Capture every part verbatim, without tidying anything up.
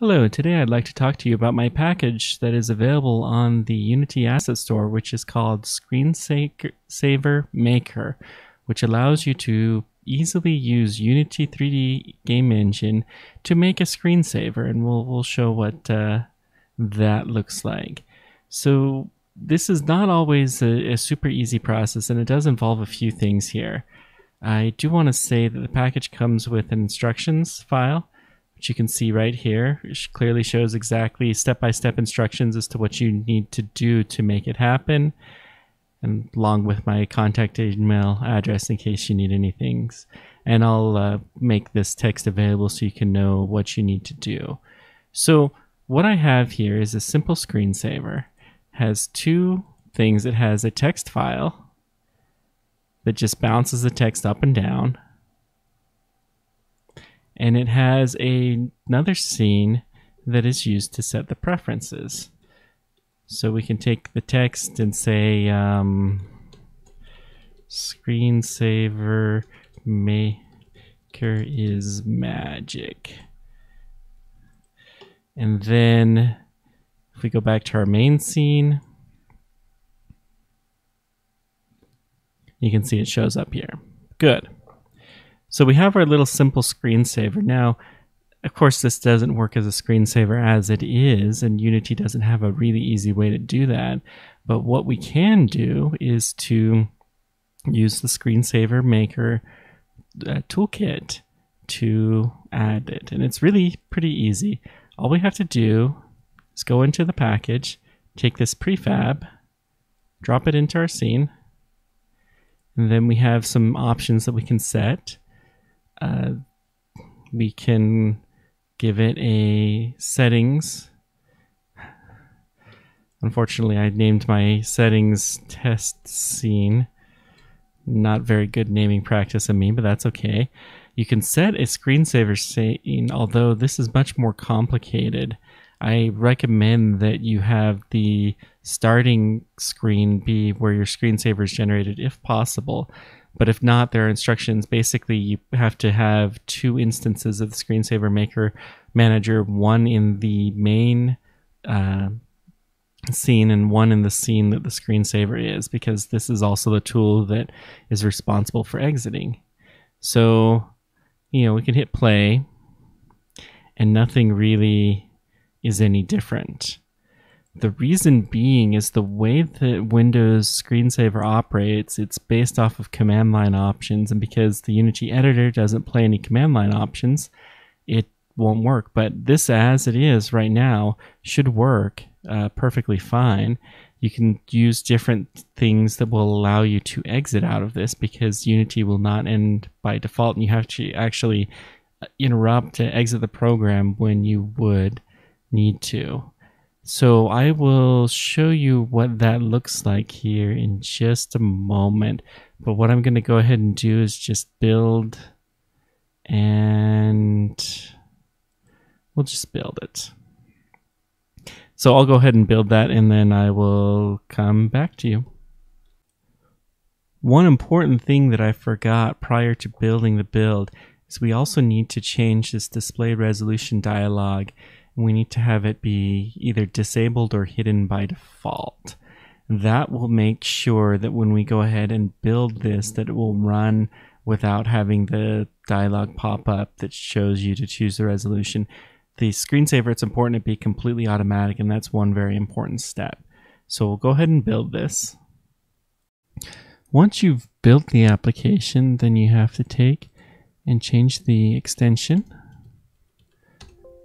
Hello, today I'd like to talk to you about my package that is available on the Unity Asset Store, which is called Screensaver Maker, which allows you to easily use Unity three D game engine to make a screensaver, and we'll, we'll show what uh, that looks like. So this is not always a, a super easy process, and it does involve a few things here. I do want to say that the package comes with an instructions file, which you can see right here, which clearly shows exactly step-by-step instructions as to what you need to do to make it happen, and along with my contact email address in case you need anything. And I'll uh, make this text available so you can know what you need to do. So what I have here is a simple screensaver. It has two things. It has a text file that just bounces the text up and down, and it has a, another scene that is used to set the preferences. So we can take the text and say um, Screensaver Maker is magic. And then if we go back to our main scene, you can see it shows up here. Good. So we have our little simple screensaver. Now, of course, this doesn't work as a screensaver as it is, and Unity doesn't have a really easy way to do that. But what we can do is to use the Screensaver Maker uh, toolkit to add it. And it's really pretty easy. All we have to do is go into the package, take this prefab, drop it into our scene, and then we have some options that we can set. Uh, we can give it a settings. Unfortunately, I named my settings test scene. Not very good naming practice of me, but that's okay. You can set a screensaver scene, although this is much more complicated. I recommend that you have the starting screen be where your screensaver is generated if possible. But if not, there are instructions. Basically, you have to have two instances of the Screensaver Maker manager, one in the main uh, scene and one in the scene that the screensaver is, because this is also the tool that is responsible for exiting. So, you know, we can hit play and nothing really is any different. The reason being is the way that Windows Screensaver operates, it's based off of command line options, and because the Unity editor doesn't play any command line options, it won't work. But this as it is right now should work uh, perfectly fine. You can use different things that will allow you to exit out of this, because Unity will not end by default, and you have to actually interrupt to exit the program when you would need to. So I will show you what that looks like here in just a moment. But what I'm going to go ahead and do is just build, and we'll just build it. So I'll go ahead and build that, and then I will come back to you. One important thing that I forgot prior to building the build is we also need to change this display resolution dialog. We need to have it be either disabled or hidden by default. That will make sure that when we go ahead and build this, that it will run without having the dialog pop up that shows you to choose the resolution. The screensaver, it's important to be completely automatic, and that's one very important step. So we'll go ahead and build this. Once you've built the application, then you have to take and change the extension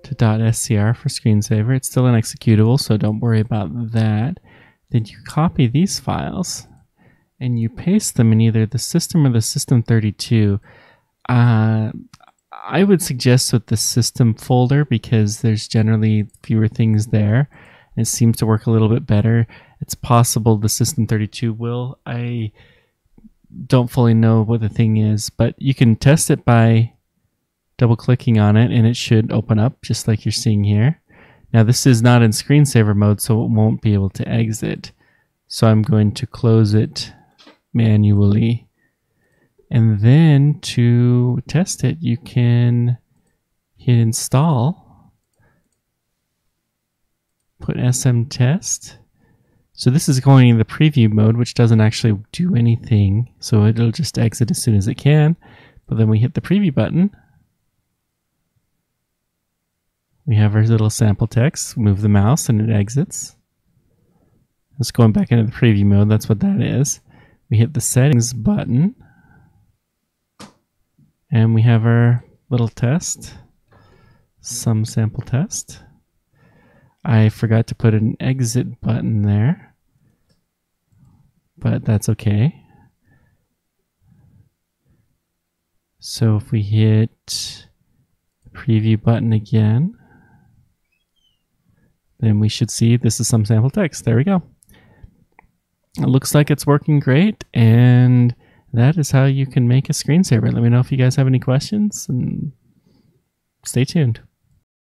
to .scr for screensaver. It's still an executable, so don't worry about that. Then you copy these files and you paste them in either the system or the system thirty-two. Uh, I would suggest with the system folder, because there's generally fewer things there. It seems to work a little bit better. It's possible the system thirty-two will. I don't fully know what the thing is, but you can test it by double clicking on it, and it should open up just like you're seeing here. Now this is not in screensaver mode, so it won't be able to exit. So I'm going to close it manually. And then to test it, you can hit install put S M test. So this is going in the preview mode, which doesn't actually do anything. So it'll just exit as soon as it can. But then we hit the preview button. We have our little sample text, move the mouse and it exits. It's going back into the preview mode. That's what that is. We hit the settings button and we have our little test, some sample test. I forgot to put an exit button there, but that's okay. So if we hit the preview button again, then we should see this is some sample text. There we go. It looks like it's working great, and that is how you can make a screensaver. Let me know if you guys have any questions, and stay tuned.